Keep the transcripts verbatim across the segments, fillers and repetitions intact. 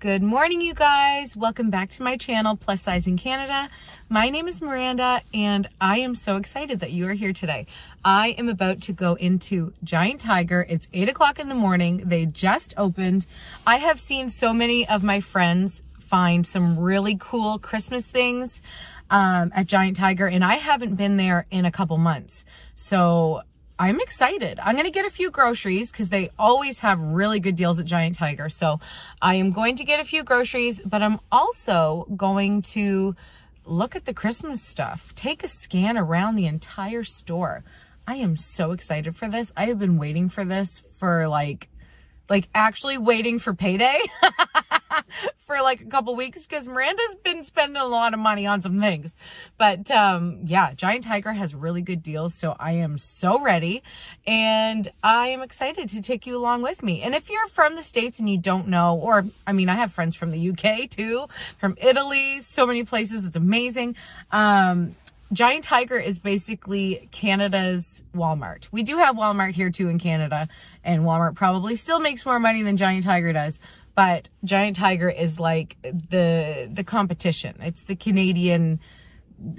Good morning, you guys. Welcome back to my channel, Plus Size in Canada. My name is Miranda, and I am so excited that you are here today. I am about to go into Giant Tiger. It's eight o'clock in the morning. They just opened. I have seen so many of my friends find some really cool Christmas things um, at Giant Tiger, and I haven't been there in a couple months. So I'm excited. I'm going to get a few groceries because they always have really good deals at Giant Tiger. So I am going to get a few groceries, but I'm also going to look at the Christmas stuff, take a scan around the entire store. I am so excited for this. I have been waiting for this for like, like actually waiting for payday for like a couple weeks because Miranda's been spending a lot of money on some things. But um, yeah, Giant Tiger has really good deals. So I am so ready and I am excited to take you along with me. And if you're from the States and you don't know, or I mean, I have friends from the U K too, from Italy, so many places. It's amazing. Um, Giant Tiger is basically Canada's Walmart. We do have Walmart here too in Canada, and Walmart probably still makes more money than Giant Tiger does. But Giant Tiger is like the the competition. It's the Canadian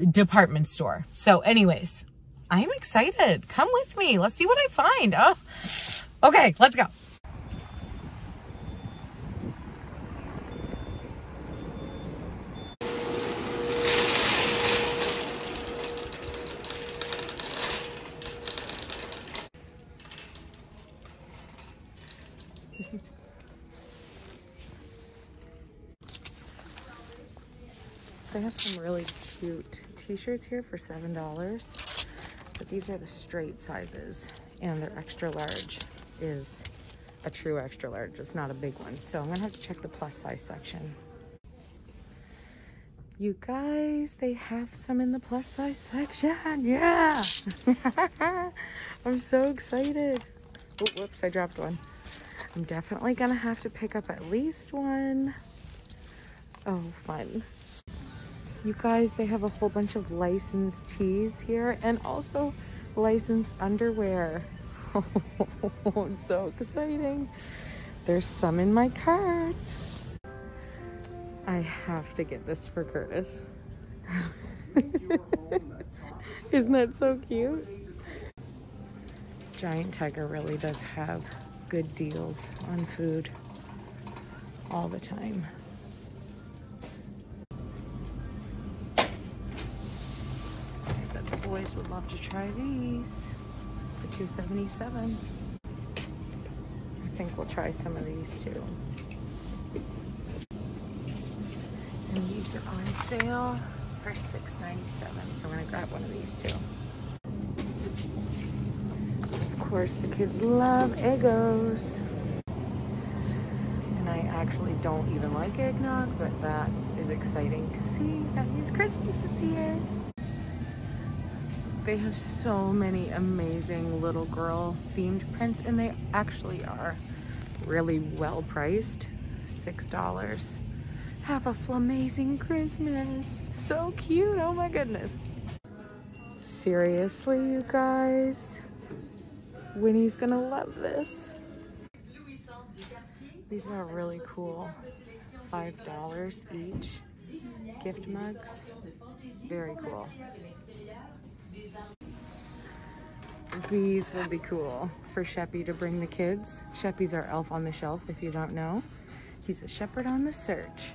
department store. So anyways, I'm excited. Come with me. Let's see what I find. Oh, okay, let's go. They have some really cute t-shirts here for seven dollars, but these are the straight sizes and their extra large is a true extra large. It's not a big one. So I'm gonna have to check the plus size section. You guys, they have some in the plus size section. Yeah. I'm so excited. Oh, whoops, I dropped one. I'm definitely gonna have to pick up at least one. Oh, fun. You guys, they have a whole bunch of licensed tees here and also licensed underwear. Oh, it's so exciting. There's some in my cart. I have to get this for Curtis. Isn't that so cute? Giant Tiger really does have good deals on food all the time. Boys would love to try these for two seventy-seven. I think we'll try some of these too. And these are on sale for six ninety-seven, so I'm gonna grab one of these too. Of course, the kids love Eggos. And I actually don't even like eggnog, but that is exciting to see. That means Christmas is here. They have so many amazing little girl themed prints, and they actually are really well priced. Six dollars. Have a flamazing Christmas. So cute. Oh my goodness, seriously, you guys, Winnie's gonna love this. These are really cool. Five dollars each gift mugs. Very cool. These will be cool for Sheppy to bring the kids. Sheppy's our elf on the shelf, if you don't know. He's a shepherd on the search.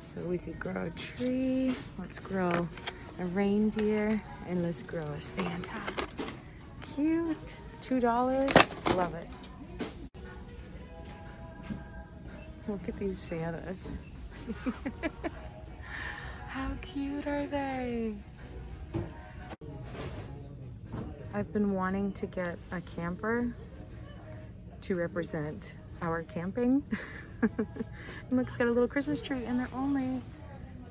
So we could grow a tree, let's grow a reindeer, and let's grow a Santa. Cute. Two dollars. Love it. Look at these Santas. How cute are they? I've been wanting to get a camper to represent our camping. And look, it's got a little Christmas tree, and they're only,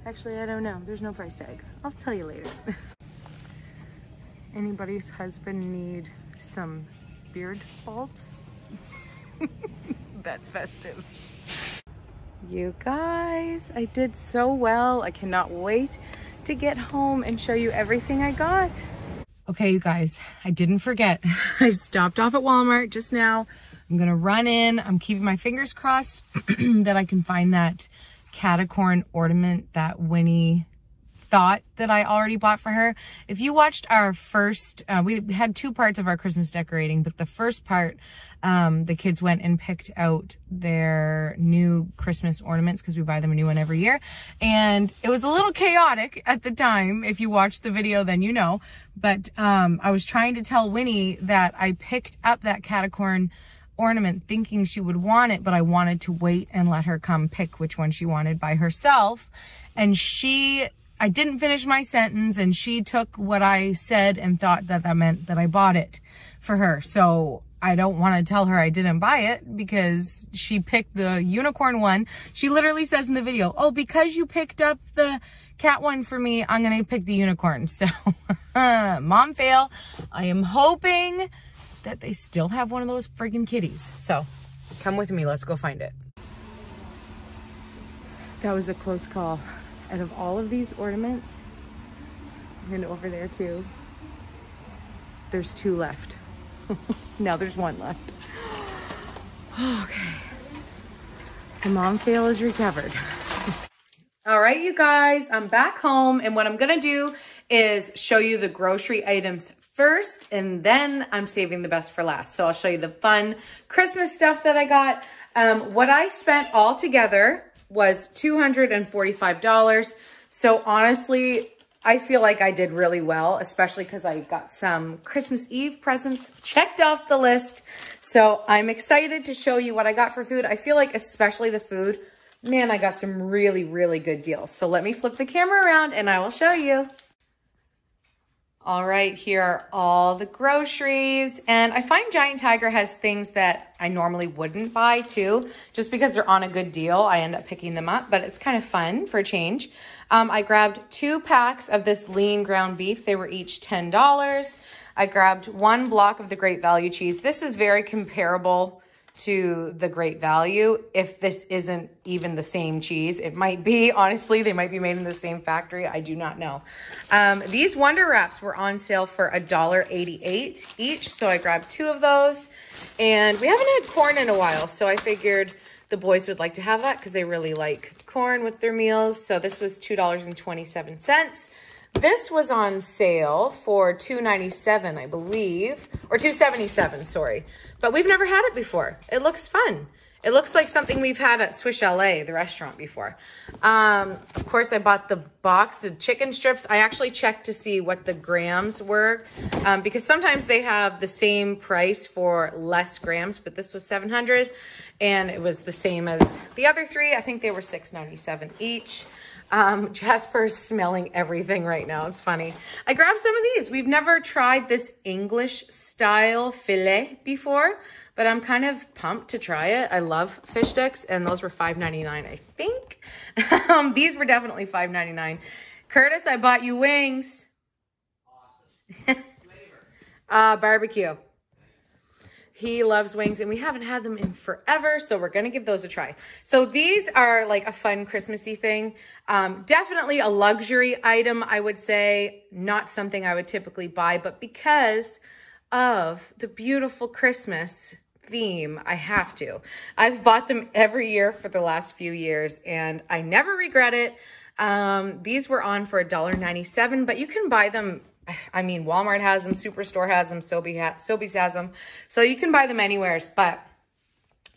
actually, I don't know. There's no price tag. I'll tell you later. Anybody's husband need some beard bulbs? That's festive. You guys, I did so well. I cannot wait to get home and show you everything I got. Okay, you guys, I didn't forget. I stopped off at Walmart just now I'm gonna run in. I'm keeping my fingers crossed that I can find that catacorn ornament that Winnie thought that I already bought for her. If you watched our first, uh, we had two parts of our Christmas decorating, but the first part, um, the kids went and picked out their new Christmas ornaments because we buy them a new one every year. And it was a little chaotic at the time. If you watched the video, then you know. But um, I was trying to tell Winnie that I picked up that catacorn ornament thinking she would want it, but I wanted to wait and let her come pick which one she wanted by herself. And she... I didn't finish my sentence, and she took what I said and thought that that meant that I bought it for her. So I don't want to tell her I didn't buy it because she picked the unicorn one. She literally says in the video, oh, because you picked up the cat one for me, I'm going to pick the unicorn. So mom fail. I am hoping that they still have one of those friggin' kitties. So come with me. Let's go find it. That was a close call. Out of all of these ornaments, and over there too, there's two left. Now there's one left. Okay. The mom fail is recovered. All right, you guys, I'm back home, and what I'm gonna do is show you the grocery items first, and then I'm saving the best for last. So I'll show you the fun Christmas stuff that I got. Um, what I spent all together was two hundred forty-five dollars. So honestly, I feel like I did really well, especially because I got some Christmas Eve presents checked off the list. So I'm excited to show you what I got for food. I feel like especially the food, man, I got some really, really good deals. So let me flip the camera around and I will show you. All right, here are all the groceries. And I find Giant Tiger has things that I normally wouldn't buy too. Just because they're on a good deal, I end up picking them up, but it's kind of fun for a change. Um, I grabbed two packs of this lean ground beef. They were each ten dollars. I grabbed one block of the Great Value cheese. This is very comparable to the Great Value. If this isn't even the same cheese, it might be. Honestly, they might be made in the same factory. I do not know. Um, these Wonder Wraps were on sale for a dollar eighty-eight each, so I grabbed two of those. And we haven't had corn in a while, so I figured the boys would like to have that because they really like corn with their meals. So this was two dollars and twenty-seven cents. This was on sale for two ninety-seven, I believe, or two seventy-seven, sorry. But we've never had it before. It looks fun. It looks like something we've had at Swiss Chalet, the restaurant, before. Um, of course, I bought the box, the chicken strips. I actually checked to see what the grams were um, because sometimes they have the same price for less grams, but this was seven hundred and it was the same as the other three. I think they were six ninety-seven each. Um, Jasper's smelling everything right now. It's funny. I grabbed some of these. We've never tried this English style filet before, but I'm kind of pumped to try it. I love fish sticks, and those were five ninety-nine, I think. um, these were definitely five ninety-nine. Curtis, I bought you wings. Awesome. uh, barbecue. He loves wings, and we haven't had them in forever, so we're going to give those a try. So these are like a fun Christmassy thing. Um, definitely a luxury item, I would say. Not something I would typically buy, but because of the beautiful Christmas theme, I have to. I've bought them every year for the last few years, and I never regret it. Um, these were on for a dollar ninety-seven, but you can buy them. I mean, Walmart has them, Superstore has them, Sobe ha Sobeys has them. So you can buy them anywhere, but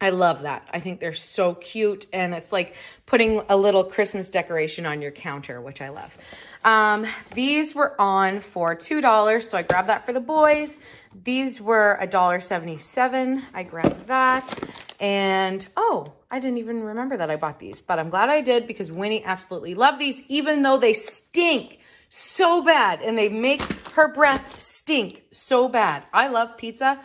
I love that. I think they're so cute, and it's like putting a little Christmas decoration on your counter, which I love. Um, these were on for two dollars, so I grabbed that for the boys. These were a dollar seventy-seven. I grabbed that, and oh, I didn't even remember that I bought these, but I'm glad I did because Winnie absolutely loved these, even though they stink so bad and they make her breath stink so bad. I love pizza,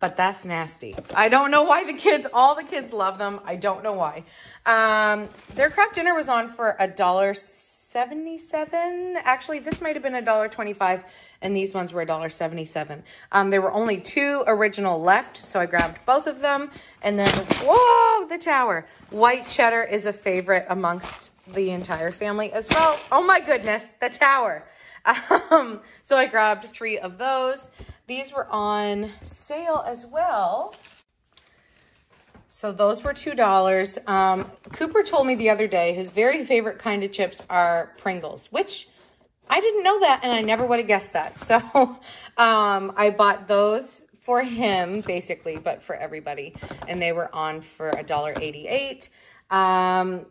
but that's nasty. I don't know why the kids, all the kids love them. I don't know why. Um, their craft dinner was on for a dollar seventy-seven. Actually, this might have been a dollar twenty-five, and these ones were a dollar seventy-seven. Um, there were only two original left, so I grabbed both of them. And then, whoa, the tower. White cheddar is a favorite amongst the entire family as well. Oh my goodness, the tower. Um, so I grabbed three of those. These were on sale as well. So those were two dollars. Um, Cooper told me the other day his very favorite kind of chips are Pringles, which I didn't know that, and I never would have guessed that. So um, I bought those for him, basically, but for everybody. And they were on for a dollar eighty-eight. Um,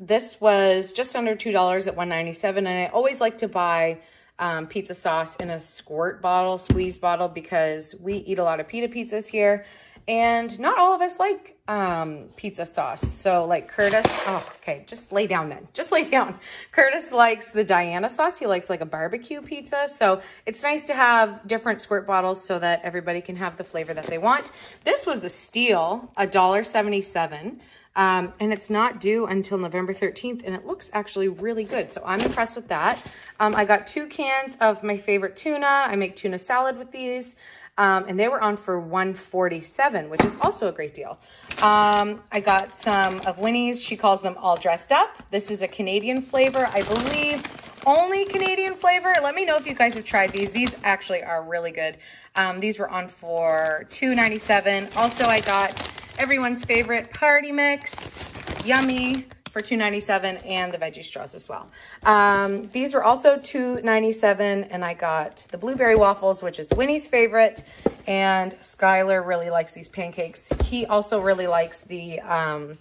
this was just under two dollars at one ninety-seven, and I always like to buy um, pizza sauce in a squirt bottle, squeeze bottle, because we eat a lot of pita pizzas here. And not all of us like um, pizza sauce. So like Curtis, oh, okay, just lay down then. Just lay down. Curtis likes the Diana sauce. He likes like a barbecue pizza. So it's nice to have different squirt bottles so that everybody can have the flavor that they want. This was a steal, a dollar seventy-seven. Um, and it's not due until November thirteenth. And it looks actually really good. So I'm impressed with that. Um, I got two cans of my favorite tuna. I make tuna salad with these. Um, and they were on for one forty-seven, which is also a great deal. Um, I got some of Winnie's. She calls them all dressed up. This is a Canadian flavor, I believe. Only Canadian flavor. Let me know if you guys have tried these. These actually are really good. Um, these were on for two ninety-seven. Also, I got everyone's favorite party mix. Yummy. For two ninety-seven, and the veggie straws as well. Um, these were also two ninety-seven, and I got the blueberry waffles, which is Winnie's favorite, and Skyler really likes these pancakes. He also really likes the um,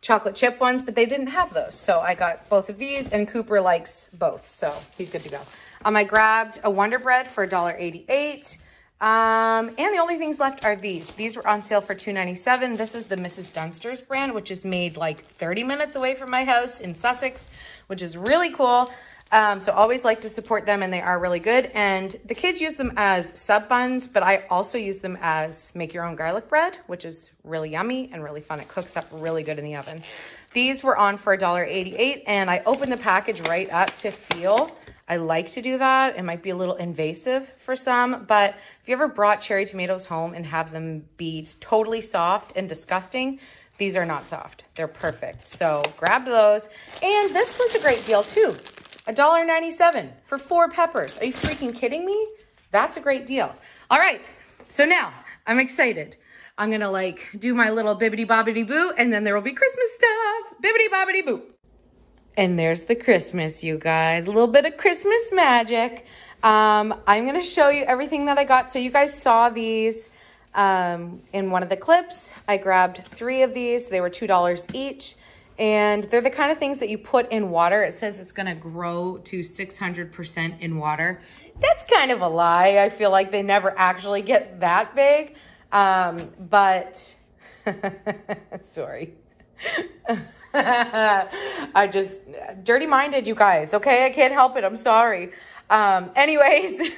chocolate chip ones, but they didn't have those, so I got both of these, and Cooper likes both, so he's good to go. Um, I grabbed a Wonder Bread for a dollar eighty-eight. Um, and the only things left are these. These were on sale for two ninety-seven. This is the Missus Dunster's brand, which is made like thirty minutes away from my house in Sussex, which is really cool. Um, so always like to support them, and they are really good. And the kids use them as sub buns, but I also use them as make your own garlic bread, which is really yummy and really fun. It cooks up really good in the oven. These were on for a dollar eighty-eight, and I opened the package right up to feel. I like to do that. It might be a little invasive for some, but if you ever brought cherry tomatoes home and have them be totally soft and disgusting, these are not soft. They're perfect. So grab those. And this was a great deal too. a dollar ninety-seven for four peppers. Are you freaking kidding me? That's a great deal. All right. So now I'm excited. I'm going to like do my little bibbity bobbity boo, and then there will be Christmas stuff. Bibbity bobbity boo. And there's the Christmas, you guys. A little bit of Christmas magic. Um, I'm going to show you everything that I got. So you guys saw these um, in one of the clips. I grabbed three of these. They were two dollars each. And they're the kind of things that you put in water. It says it's going to grow to six hundred percent in water. That's kind of a lie. I feel like they never actually get that big. Um, but, sorry. I just dirty minded, you guys. Okay, I can't help it. I'm sorry. Um, anyways,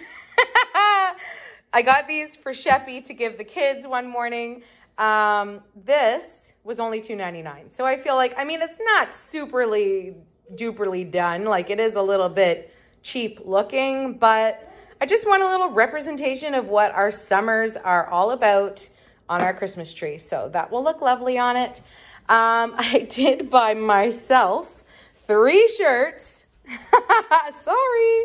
I got these for Sheppy to give the kids one morning. Um, this was only two ninety-nine. So I feel like, I mean, it's not superly duperly done. Like, it is a little bit cheap looking, but I just want a little representation of what our summers are all about on our Christmas tree. So that will look lovely on it. Um, I did buy myself three shirts. Sorry.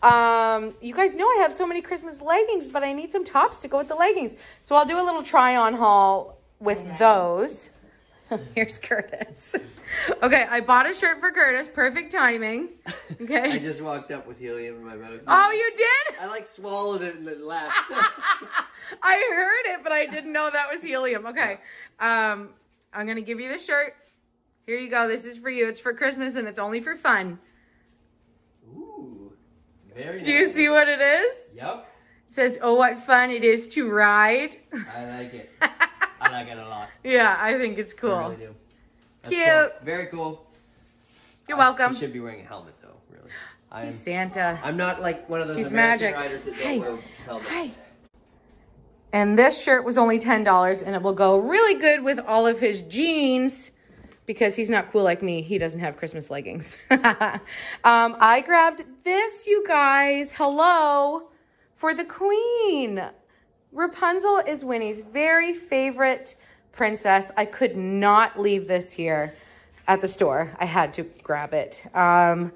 Um, you guys know I have so many Christmas leggings, but I need some tops to go with the leggings. So I'll do a little try on haul with okay. those. Here's Curtis. Okay, I bought a shirt for Curtis. Perfect timing. Okay. I just walked up with helium in my mouth. Oh, you did? I like swallowed it and it left. I heard it, but I didn't know that was helium. Okay. Um, I'm going to give you the shirt. Here you go. This is for you. It's for Christmas, and it's only for fun. Ooh, very nice. Do you see what it is? Yep. It says, oh, what fun it is to ride. I like it. I like it a lot. Yeah, I think it's cool. I really do. That's cute. Cool. Very cool. You're welcome. I, you should be wearing a helmet, though, really. I'm, He's Santa. I'm not like one of those He's American magic. riders that don't hey. wear helmets. Hi. And this shirt was only ten dollars, and it will go really good with all of his jeans because he's not cool like me. He doesn't have Christmas leggings. um, I grabbed this, you guys. Hello, for the Queen. Rapunzel is Winnie's very favorite princess. I could not leave this here at the store. I had to grab it. Um,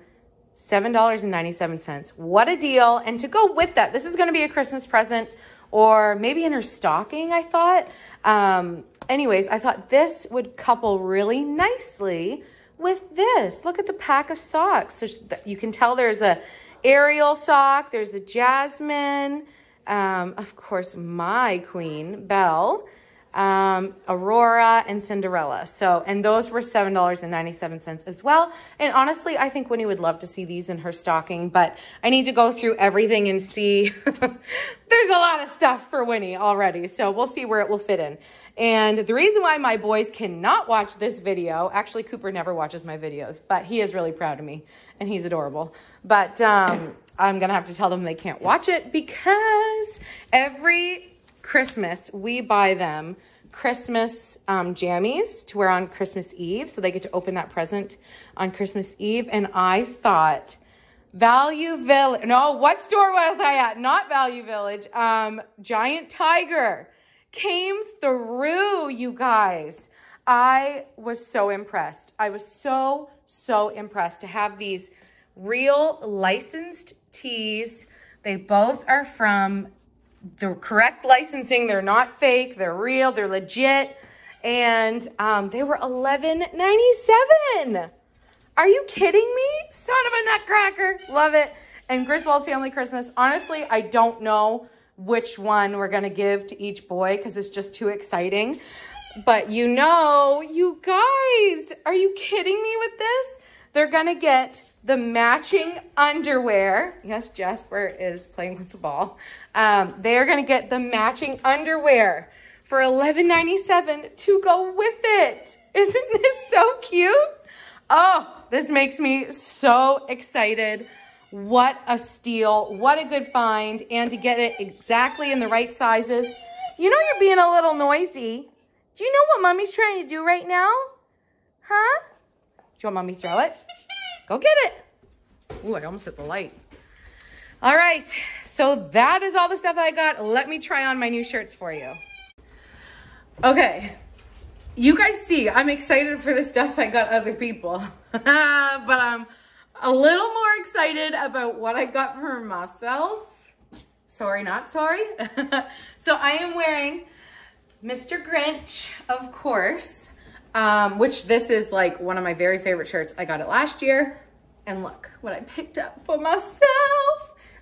seven ninety-seven. What a deal. And to go with that, this is going to be a Christmas present. Or maybe in her stocking, I thought. Um, anyways, I thought this would couple really nicely with this. Look at the pack of socks. So you can tell there's a Ariel sock, there's a Jasmine, um, of course, my queen, Belle, um, Aurora, and Cinderella. So, and those were seven dollars and ninety-seven cents as well. And honestly, I think Winnie would love to see these in her stocking, but I need to go through everything and see. There's a lot of stuff for Winnie already, so we'll see where it will fit in. And the reason why my boys cannot watch this video, actually Cooper never watches my videos, but he is really proud of me and he's adorable. But um, I'm gonna have to tell them they can't watch it because every Christmas we buy them Christmas um, jammies to wear on Christmas Eve, so they get to open that present on Christmas Eve. And I thought Value Village, no, what store was I at? Not Value Village, um, Giant Tiger came through, you guys. I was so impressed. I was so, so impressed to have these real licensed tees. They both are from the correct licensing. They're not fake, they're real, they're legit. And um, they were eleven ninety-seven. Are you kidding me? Son of a nutcracker, love it. And Griswold Family Christmas, honestly, I don't know which one we're gonna give to each boy because it's just too exciting. But you know, you guys, are you kidding me with this? They're gonna get the matching underwear. Yes, Jasper is playing with the ball. Um, they are gonna get the matching underwear for eleven ninety-seven to go with it. Isn't this so cute? Oh, this makes me so excited. What a steal, what a good find, and to get it exactly in the right sizes. You know you're being a little noisy. Do you know what mommy's trying to do right now? Huh? Do you want mommy to throw it? Go get it. Ooh, I almost hit the light. All right, so that is all the stuff I got. Let me try on my new shirts for you. Okay. You guys see, I'm excited for the stuff I got other people, but I'm a little more excited about what I got for myself. Sorry, not sorry. So I am wearing Mister Grinch, of course, um, which this is like one of my very favorite shirts. I got it last year, and look what I picked up for myself.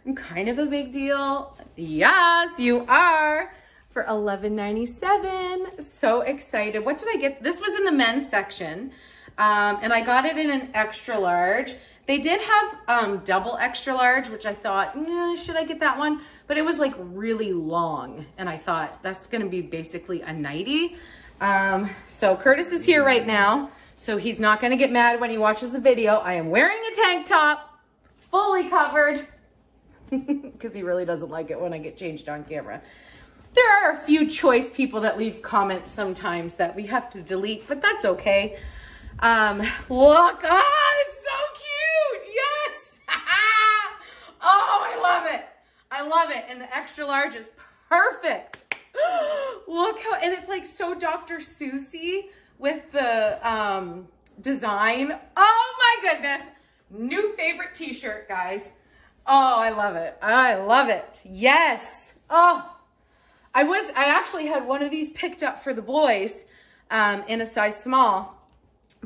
I'm kind of a big deal. Yes, you are. For eleven ninety-seven, so excited. What did I get? This was in the men's section, um, and I got it in an extra large. They did have um, double extra large, which I thought, nah, should I get that one? But it was like really long, and I thought that's gonna be basically a nightie. Um, so Curtis is here right now, so he's not gonna get mad when he watches the video. I am wearing a tank top, fully covered, because he really doesn't like it when I get changed on camera. There are a few choice people that leave comments sometimes that we have to delete, but that's okay. Um, look, oh, it's so cute, yes! Oh, I love it, I love it. And the extra large is perfect. Look how, and it's like so Doctor Seuss-y with the um, design. Oh my goodness, new favorite t-shirt, guys. Oh, I love it, I love it, yes, oh. I was, I actually had one of these picked up for the boys um, in a size small,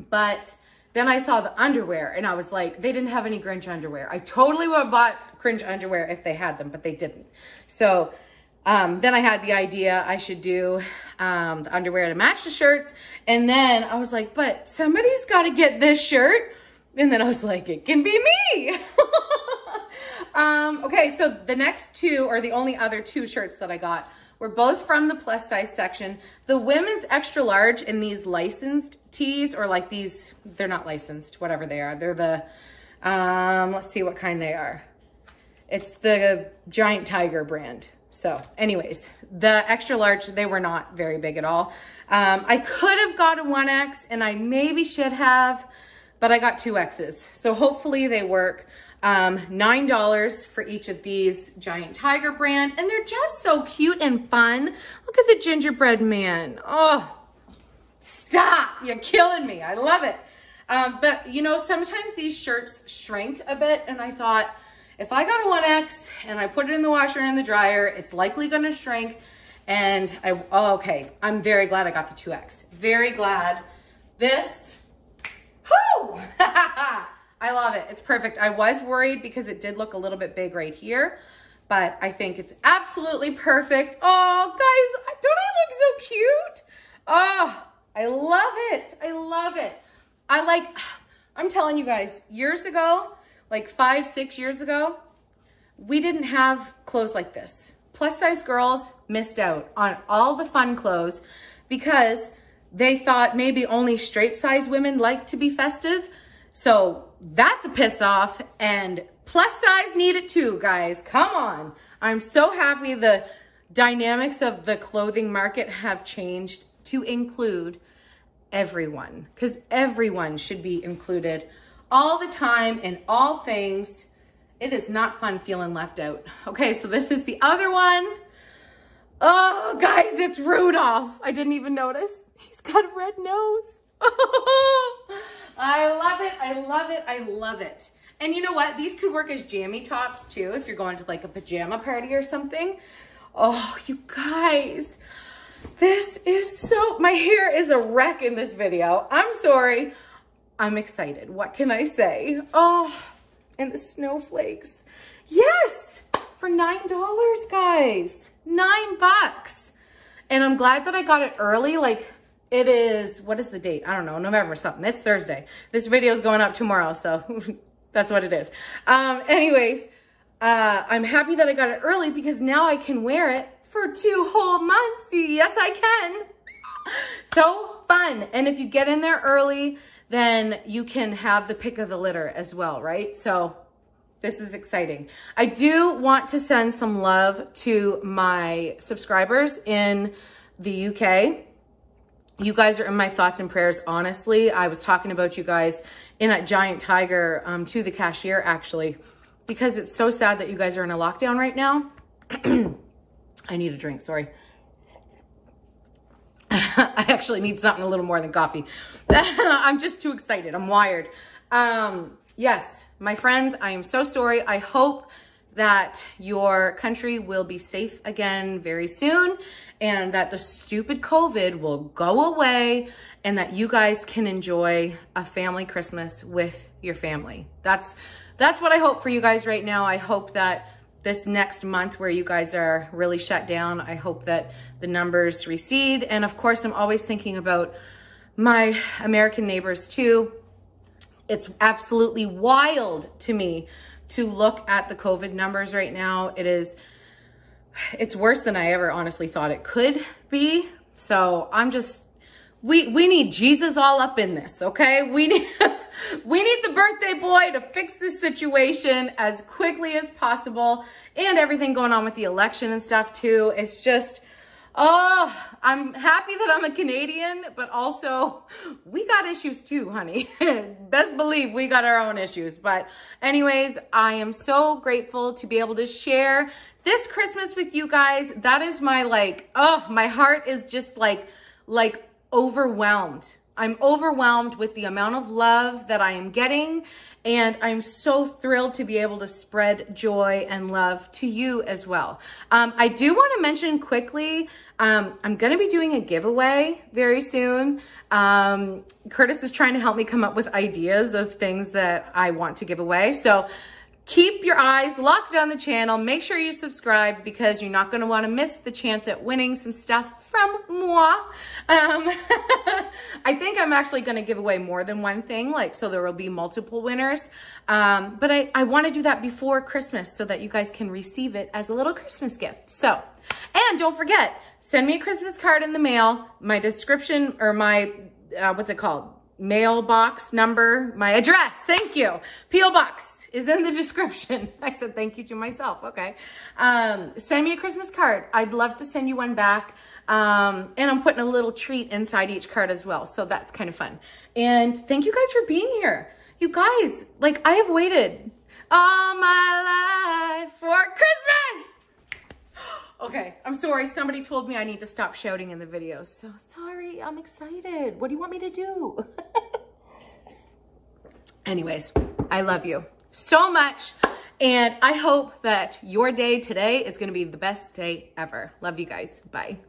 but then I saw the underwear and I was like, they didn't have any Grinch underwear. I totally would have bought Grinch underwear if they had them, but they didn't. So um, then I had the idea I should do um, the underwear to match the shirts. And then I was like, but somebody's got to get this shirt. And then I was like, it can be me. um, okay, so the next two are the only other two shirts that I got. We're both from the plus size section. The women's extra large in these licensed tees, or like these, they're not licensed, whatever they are. They're the, um, let's see what kind they are. It's the Giant Tiger brand. So anyways, the extra large, they were not very big at all. Um, I could have got a one X and I maybe should have, but I got two X's. So hopefully they work. Um, nine dollars for each of these Giant Tiger brand. And they're just so cute and fun. Look at the gingerbread man. Oh, stop. You're killing me. I love it. Um, but you know, sometimes these shirts shrink a bit. And I thought if I got a one X and I put it in the washer and in the dryer, it's likely going to shrink. And I, oh, okay, I'm very glad I got the two X. Very glad. This, whoo! I love it, it's perfect. I was worried because it did look a little bit big right here, but I think it's absolutely perfect. Oh, guys, don't I look so cute? Oh, I love it, I love it. I like, I'm telling you guys, years ago, like five, six years ago, we didn't have clothes like this. Plus size girls missed out on all the fun clothes because they thought maybe only straight size women like to be festive. So that's a piss off, and plus size need it too, guys. Come on. I'm so happy the dynamics of the clothing market have changed to include everyone, because everyone should be included all the time in all things. It is not fun feeling left out. Okay, so this is the other one. Oh, guys, it's Rudolph. I didn't even notice. He's got a red nose. I love it, I love it, I love it. And you know what? These could work as jammy tops too if you're going to like a pajama party or something. Oh, you guys, this is so, my hair is a wreck in this video. I'm sorry. I'm excited. What can I say? Oh, and the snowflakes. Yes, for nine dollars, guys. Nine bucks. And I'm glad that I got it early. Like, it is, what is the date? I don't know, November something. It's Thursday. This video is going up tomorrow, so that's what it is. Um, anyways, uh, I'm happy that I got it early because now I can wear it for two whole months. Yes, I can. So fun. And if you get in there early, then you can have the pick of the litter as well, right? So this is exciting. I do want to send some love to my subscribers in the U K. You guys are in my thoughts and prayers, honestly. I was talking about you guys in that Giant Tiger um, to the cashier, actually, because it's so sad that you guys are in a lockdown right now. I need a drink, sorry. I actually need something a little more than coffee. I'm just too excited. I'm wired. Um, yes, my friends, I am so sorry. I hope that your country will be safe again very soon, and that the stupid COVID will go away, and that you guys can enjoy a family Christmas with your family. That's, that's what I hope for you guys right now. I hope that this next month where you guys are really shut down, I hope that the numbers recede. And of course, I'm always thinking about my American neighbors too. It's absolutely wild to me to look at the COVID numbers right now. It is, it's worse than I ever honestly thought it could be. So I'm just, we, we need Jesus all up in this, okay? We need, we need the birthday boy to fix this situation as quickly as possible, and everything going on with the election and stuff too. It's just, oh, I'm happy that I'm a Canadian, but also we got issues too, honey. Best believe we got our own issues. But anyways, I am so grateful to be able to share this Christmas with you guys. That is my like, oh, my heart is just like, like overwhelmed. I'm overwhelmed with the amount of love that I am getting, and I'm so thrilled to be able to spread joy and love to you as well. Um, I do want to mention quickly, um, I'm going to be doing a giveaway very soon. Um, Curtis is trying to help me come up with ideas of things that I want to give away. So keep your eyes locked on the channel. Make sure you subscribe because you're not going to want to miss the chance at winning some stuff from moi. Um, I think I'm actually going to give away more than one thing, like, so there will be multiple winners. Um, but I, I want to do that before Christmas so that you guys can receive it as a little Christmas gift. So, and don't forget, send me a Christmas card in the mail. My description, or my, uh, what's it called? Mailbox number, my address. Thank you. P O Box is in the description. I said thank you to myself, okay. Um, send me a Christmas card. I'd love to send you one back. Um, and I'm putting a little treat inside each card as well, so that's kind of fun. And thank you guys for being here. You guys, like, I have waited all my life for Christmas. Okay, I'm sorry, somebody told me I need to stop shouting in the video. So sorry, I'm excited. What do you want me to do? Anyways, I love you so much, And I hope that your day today is going to be the best day ever. Love you guys. Bye.